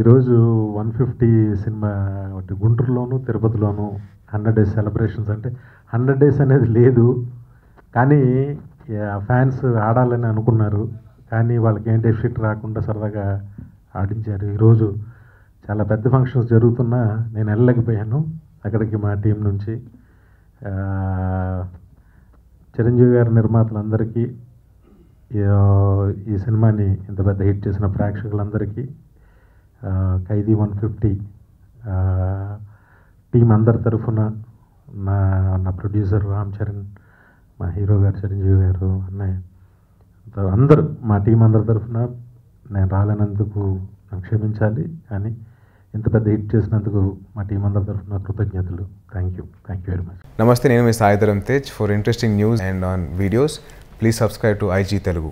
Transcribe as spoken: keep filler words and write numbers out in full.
ఈరోజు one fifty cinema గుంటూరులోను తిరుపతిలోను హండ్రెడ్ డేస్ సెలబ్రేషన్స్ అంటే హండ్రెడ్ డేస్ అనేది లేదు, కానీ ఫ్యాన్స్ ఆడాలని అనుకున్నారు, కానీ వాళ్ళకి ఏం డెఫిట్ రాకుండా సరదాగా ఆడించారు. ఈరోజు చాలా పెద్ద ఫంక్షన్స్ జరుగుతున్నా నేను వెళ్ళలేకపోయాను అక్కడికి. మా టీం నుంచి చిరంజీవి గారి నిర్మాతలందరికీ, ఈ సినిమాని ఇంత పెద్ద హిట్ చేసిన ప్రేక్షకులందరికీ, ఖైదీ వన్ ఫిఫ్టీ టీం అందరి తరఫున, నా నా ప్రొడ్యూసర్ రామ్ చరణ్, మా హీరో గారు చిరంజీవి గారు, అన్నయ్య, అందరూ మా టీం అందరి తరఫున నేను రాలేనందుకు క్షమించాలి, కానీ ఇంత పెద్ద హిట్ చేసినందుకు మా టీం అందరి తరఫున కృతజ్ఞతలు. Thank you thank you very much. నమస్తే, నేను మీ Sai Dharam Tej. For interesting news and on videos please subscribe to IG Telugu.